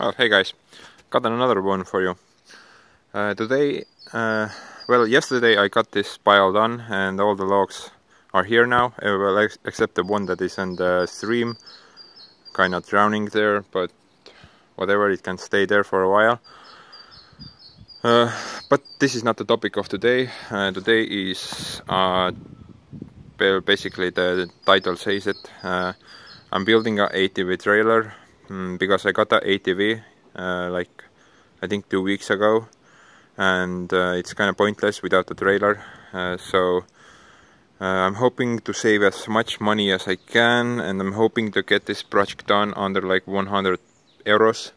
Well, hey guys, got another one for you. Yesterday I got this pile done and all the logs are here now, well, except the one that is in the stream, kind of drowning there, but whatever, it can stay there for a while. But this is not the topic of today. Today is basically, the title says it, I'm building an ATV trailer. Because I got an ATV like I think 2 weeks ago, and it's kind of pointless without a trailer, so I'm hoping to save as much money as I can, and I'm hoping to get this project done under like 100 euros.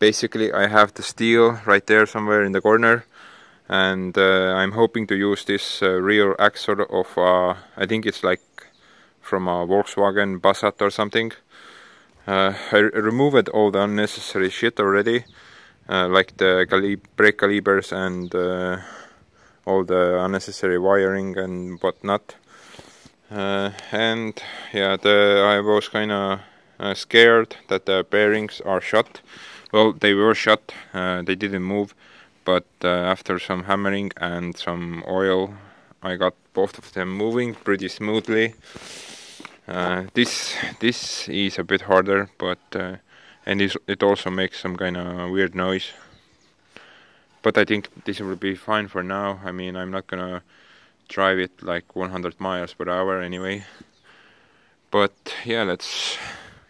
Basically, I have the steel right there somewhere in the corner, and I'm hoping to use this rear axle of I think it's like from a Volkswagen Passat or something. I removed all the unnecessary shit already, like the brake calipers and all the unnecessary wiring and whatnot. And yeah, I was kind of scared that the bearings are shot. Well, they were shot, they didn't move, but after some hammering and some oil, I got both of them moving pretty smoothly. This is a bit harder, but and it also makes some kind of weird noise, but I think this will be fine for now. I mean, I'm not gonna drive it like 100 miles per hour anyway, but yeah, let's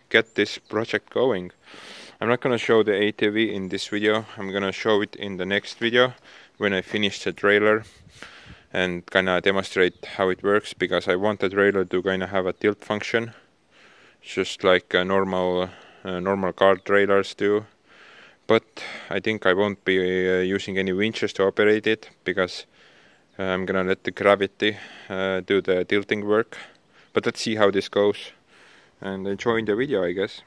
get this project going. I'm not gonna show the ATV in this video. I'm gonna show it in the next video when I finish the trailer and kind of demonstrate how it works, because I want the trailer to kind of have a tilt function, just like normal car trailers do. But I think I won't be using any winches to operate it, because I'm gonna let the gravity do the tilting work. But let's see how this goes, and enjoy the video, I guess.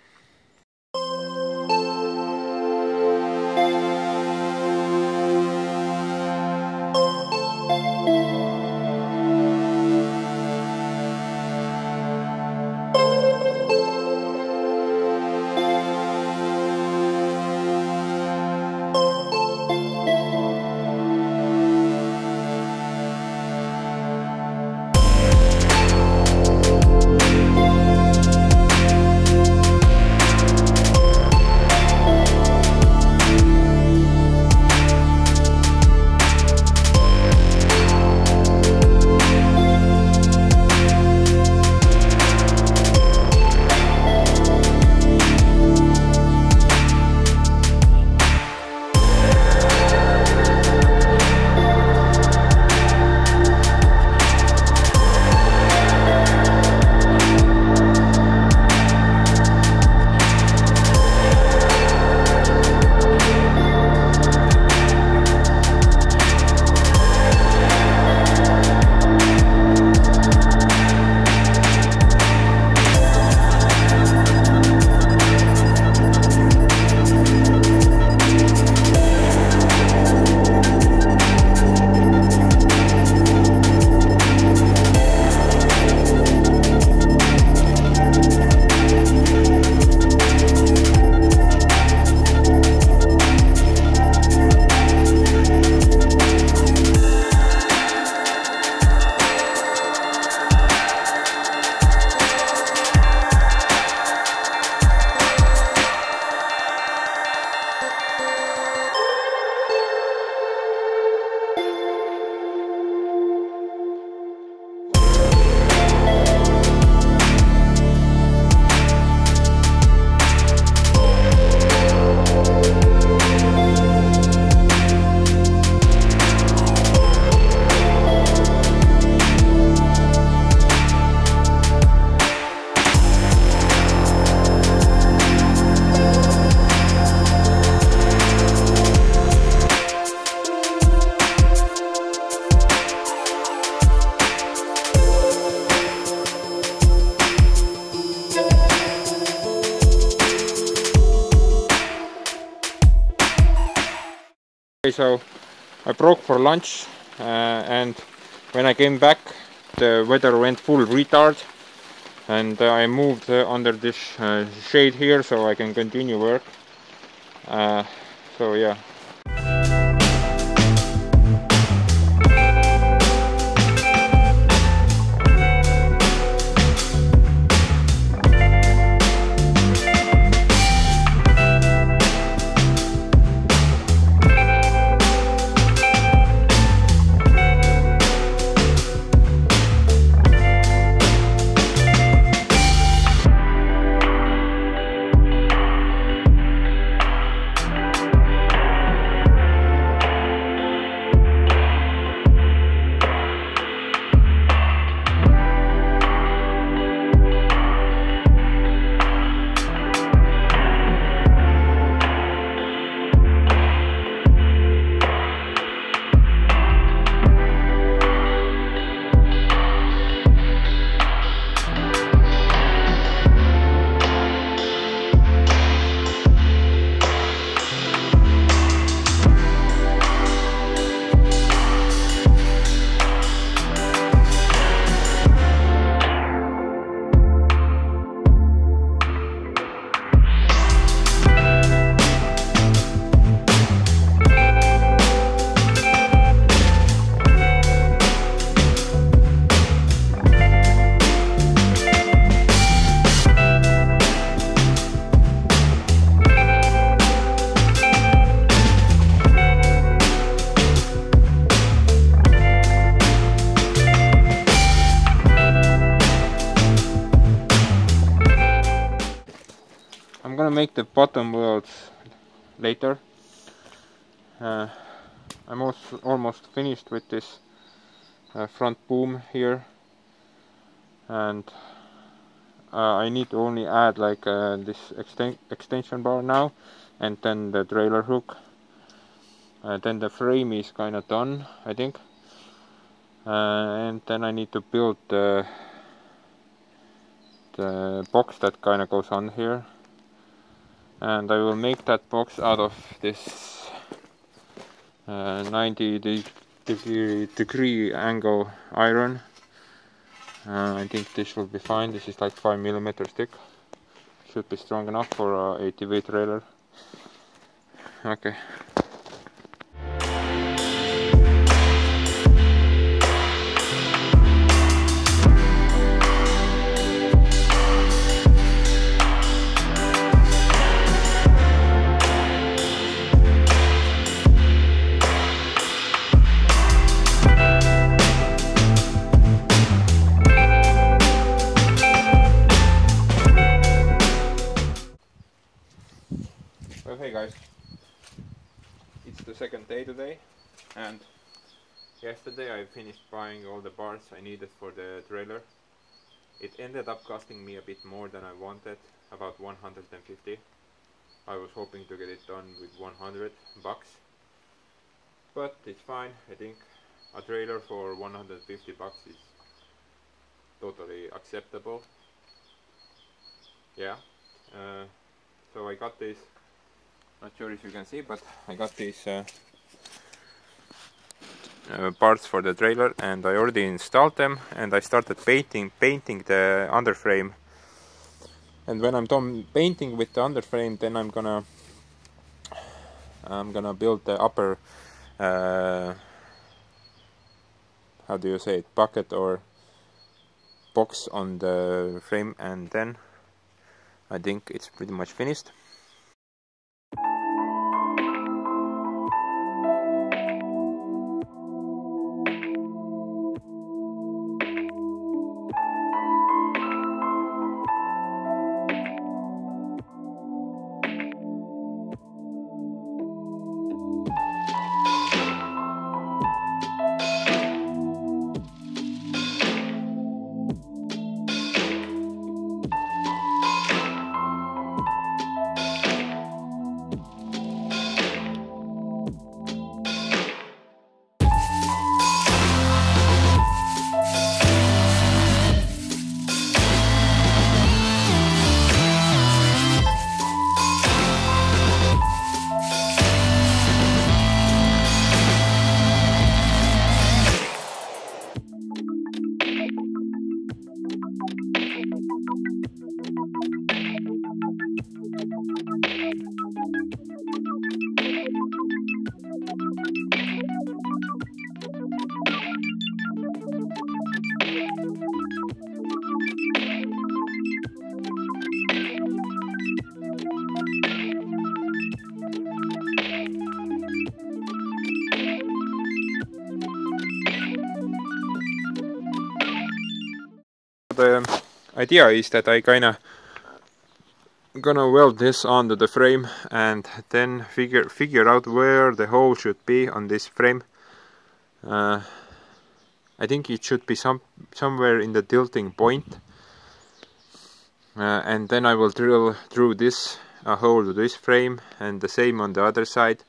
So I broke for lunch, and when I came back the weather went full retard, and I moved under this shade here so I can continue work. So yeah. Make the bottom wheels later. I'm also almost finished with this front boom here, and I need to only add like this extension bar now, and then the trailer hook, and then the frame is kind of done, I think, and then I need to build the box that kind of goes on here. And I will make that box out of this 90 degree angle iron. I think this will be fine. This is like 5mm thick. Should be strong enough for an ATV trailer. Okay. Hey guys, it's the second day today, and yesterday I finished buying all the bars I needed for the trailer. It ended up costing me a bit more than I wanted, about 150. I was hoping to get it done with 100 bucks, but it's fine. I think a trailer for 150 bucks is totally acceptable. Yeah, so I got this. Not sure if you can see, but I got these parts for the trailer, and I already installed them, and I started painting the underframe. And when I'm done painting with the underframe, then I'm gonna build the upper how do you say it, bucket or box on the frame, and then I think it's pretty much finished. the idea is that I gonna weld this onto the frame and then figure out where the hole should be on this frame. I think it should be somewhere in the tilting point, and then I will drill through this hole to this frame and the same on the other side,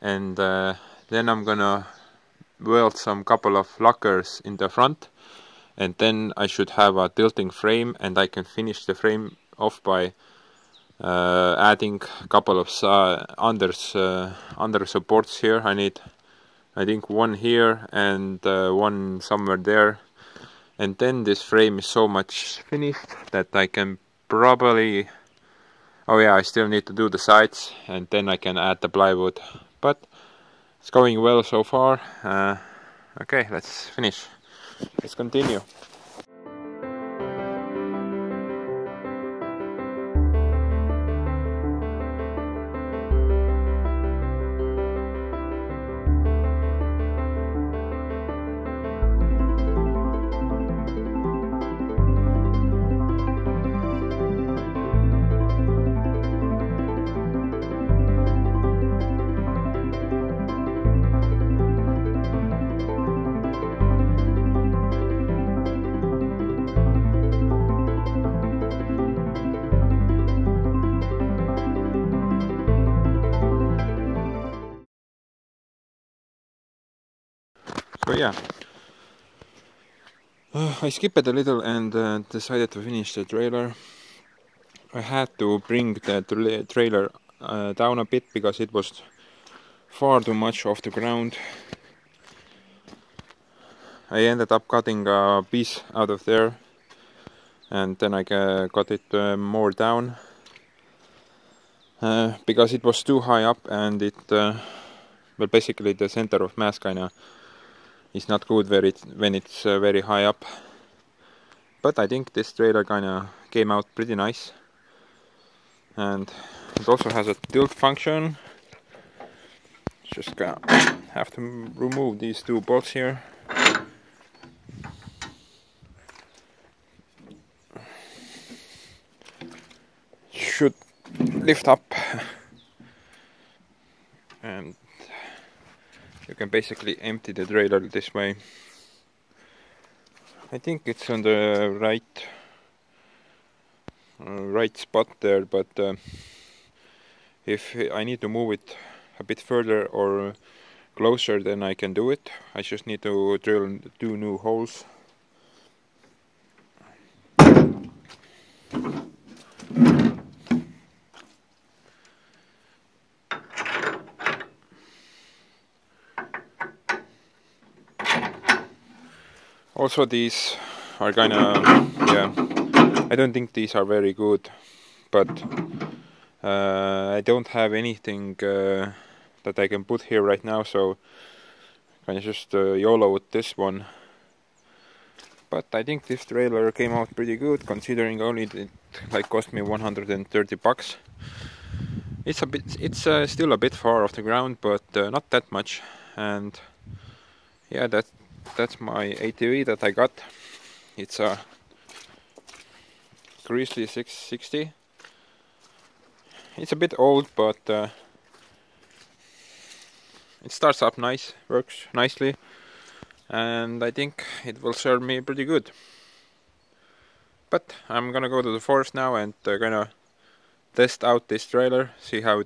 and then I'm gonna weld some couple of lockers in the front, and then I should have a tilting frame, and I can finish the frame off by adding a couple of under supports here. I need, I think, one here and one somewhere there, and then this frame is so much finished that I can probably, oh yeah, I still need to do the sides, and then I can add the plywood, but it's going well so far. Okay, let's finish, let's continue. So yeah, I skipped it a little and decided to finish the trailer. I had to bring the trailer down a bit because it was far too much off the ground. I ended up cutting a piece out of there, and then I cut it more down because it was too high up, and it, well, basically the center of mass kinda is not good where when it's very high up. But I think this trailer kinda came out pretty nice, and it also has a tilt function. Just gonna have to remove these two bolts here. Should lift up, and you can basically empty the trailer this way. I think it's on the right spot there, but if I need to move it a bit further or closer, then I can do it. I just need to drill 2 new holes. Also, these are kinda, yeah, I don't think these are very good, but I don't have anything that I can put here right now, so I can just YOLO with this one. But I think this trailer came out pretty good, considering only it like cost me $130. It's a bit, it's still a bit far off the ground, but not that much. And yeah, that's my ATV that I got. It's a Grizzly 660. It's a bit old, but it starts up nice, works nicely, and I think it will serve me pretty good. But I'm gonna go to the forest now and gonna test out this trailer, see how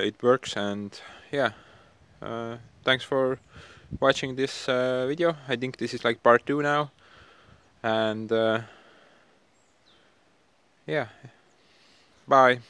it works, and yeah. Thanks for watching this video. I think this is like part 2 now, and yeah, bye.